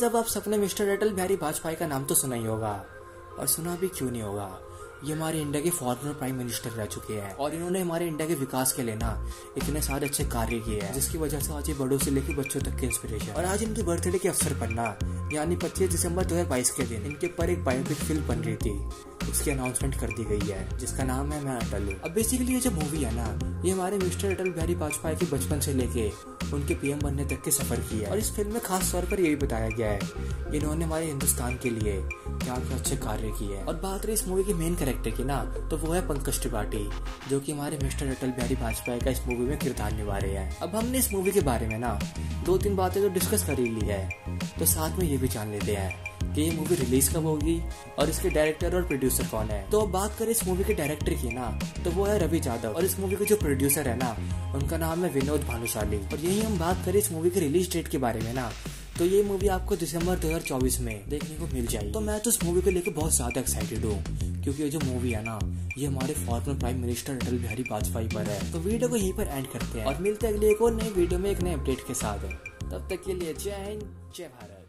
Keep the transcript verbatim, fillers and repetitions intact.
जब आप सबने मिस्टर अटल बिहारी वाजपेयी का नाम तो सुना ही होगा, और सुना भी क्यों नहीं होगा। ये हमारे इंडिया के फॉरनर प्राइम मिनिस्टर रह चुके हैं और इन्होंने हमारे इंडिया के विकास के लिए ना इतने सारे अच्छे कार्य किए हैं, जिसकी वजह से आज ये बड़ों से लेकर बच्चों तक के इंस्पिरेशन। और आज इनके बर्थडे के अवसर पर ना, यानी पच्चीस दिसंबर दो हजार बाईस के दिन इनके ऊपर एक बायोपिक फिल्म बन रही थी, उसकी अनाउंसमेंट कर दी गई है, जिसका नाम है मैं अटल हूँ। अब बेसिकली ये जो मूवी है ना, ये हमारे मिस्टर अटल बिहारी वाजपेयी के बचपन से लेके उनके पीएम बनने तक के सफर किया है। और इस फिल्म में खास तौर पर ये भी बताया गया है इन्होंने हमारे हिंदुस्तान के लिए क्या क्या अच्छे कार्य किए हैं। और बात रही इस मूवी के मेन कैरेक्टर की ना, तो वो है पंकज त्रिपाठी, जो कि हमारे मिस्टर अटल बिहारी वाजपेयी का इस मूवी में किरदार निभा रहे हैं। अब हमने इस मूवी के बारे में ना दो तीन बातें तो डिस्कस कर ही ली है, तो साथ में ये भी जान लेते हैं कि ये मूवी रिलीज कब होगी और इसके डायरेक्टर और प्रोड्यूसर कौन है। तो अब बात करें इस मूवी के डायरेक्टर की ना, तो वो है रवि जाधव, और इस मूवी के जो प्रोड्यूसर है ना, उनका नाम है विनोद भानुशाली। और यही हम बात करें इस मूवी के रिलीज डेट के बारे में ना, तो ये मूवी आपको दिसंबर दो हजार चौबीस में देखने को मिल जाएगी। तो मैं तो इस मूवी को लेकर बहुत ज्यादा एक्साइटेड हूँ, क्योंकि ये जो मूवी है ना, ये हमारे former prime minister Atal Bihari Vajpayee पर है। तो वीडियो को यहीं पर एंड करते हैं और मिलते हैं अगले एक और नई वीडियो में एक नए अपडेट के साथ। तब तक के लिए जय हिंद, जय भारत।